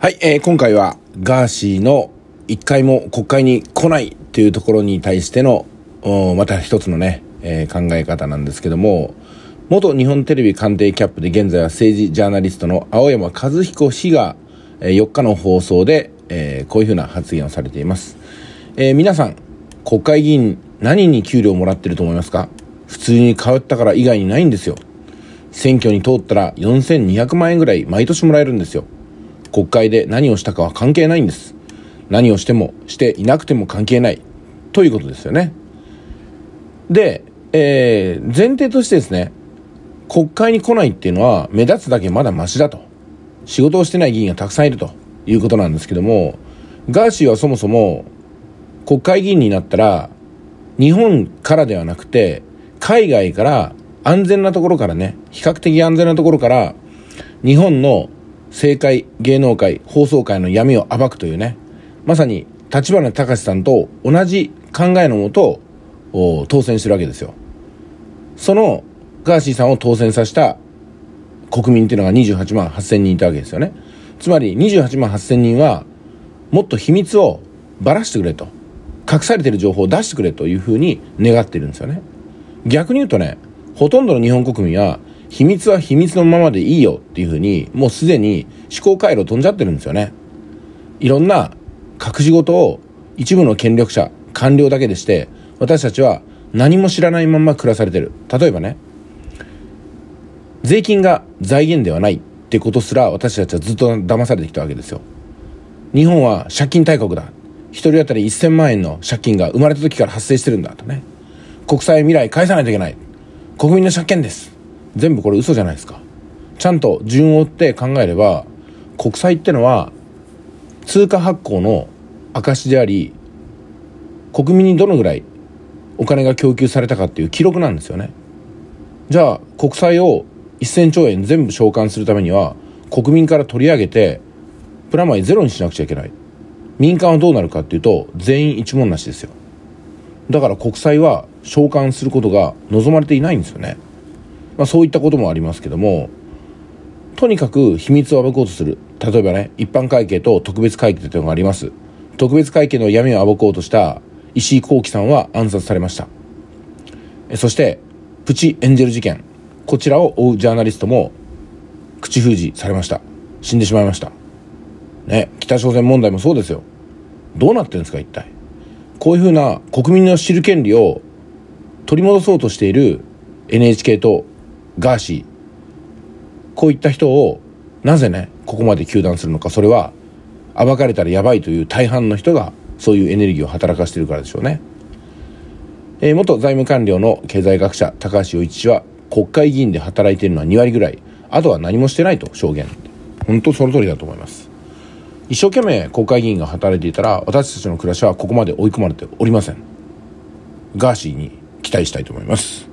はい、今回はガーシーの一回も国会に来ないというところに対してのまた一つのね、考え方なんですけども、元日本テレビ官邸キャップで現在は政治ジャーナリストの青山和彦氏が4日の放送で、こういうふうな発言をされています。皆さん、国会議員何に給料もらってると思いますか？普通に通ったから以外にないんですよ。選挙に通ったら4200万円ぐらい毎年もらえるんですよ。国会で何をしたかは関係ないんです。何をしてもしていなくても関係ないということですよね。で、前提としてですね、国会に来ないっていうのは目立つだけまだマシだと、仕事をしてない議員がたくさんいるということなんですけども、ガーシーはそもそも国会議員になったら日本からではなくて海外から、安全なところからね、比較的安全なところから日本の政界、芸能界、放送界の闇を暴くというね、まさに立花隆さんと同じ考えのもと当選してるわけですよ。そのガーシーさんを当選させた国民っていうのが28万8000人いたわけですよね。つまり28万8000人はもっと秘密をばらしてくれと、隠されてる情報を出してくれというふうに願ってるんですよね。逆に言うとね、ほとんどの日本国民は秘密は秘密のままでいいよっていうふうに、もうすでに思考回路飛んじゃってるんですよね。いろんな隠し事を一部の権力者、官僚だけでして、私たちは何も知らないまま暮らされてる。例えばね、税金が財源ではないってことすら私たちはずっと騙されてきたわけですよ。日本は借金大国だ。一人当たり1000万円の借金が生まれた時から発生してるんだとね。国債未来返さないといけない。国民の借金です。全部これ嘘じゃないですか。ちゃんと順を追って考えれば、国債ってのは通貨発行の証であり、国民にどのぐらいお金が供給されたかっていう記録なんですよね。じゃあ国債を1000兆円全部償還するためには、国民から取り上げてプラマイゼロにしなくちゃいけない。民間はどうなるかっていうと、全員一文なしですよ。だから国債は償還することが望まれていないんですよね。まあ、そういったこともありますけども、とにかく秘密を暴こうとする。例えばね、一般会計と特別会計というのがあります。特別会計の闇を暴こうとした石井浩樹さんは暗殺されました。そしてプチエンジェル事件、こちらを追うジャーナリストも口封じされました。死んでしまいましたね。北朝鮮問題もそうですよ。どうなってるんですか一体。こういうふうな国民の知る権利を取り戻そうとしている NHK とガーシー、こういった人をなぜね、ここまで糾弾するのか。それは暴かれたらやばいという大半の人がそういうエネルギーを働かせているからでしょうね。元財務官僚の経済学者高橋洋一氏は、国会議員で働いているのは2割ぐらい、あとは何もしてないと証言。本当その通りだと思います。一生懸命国会議員が働いていたら、私たちの暮らしはここまで追い込まれておりません。ガーシーに期待したいと思います。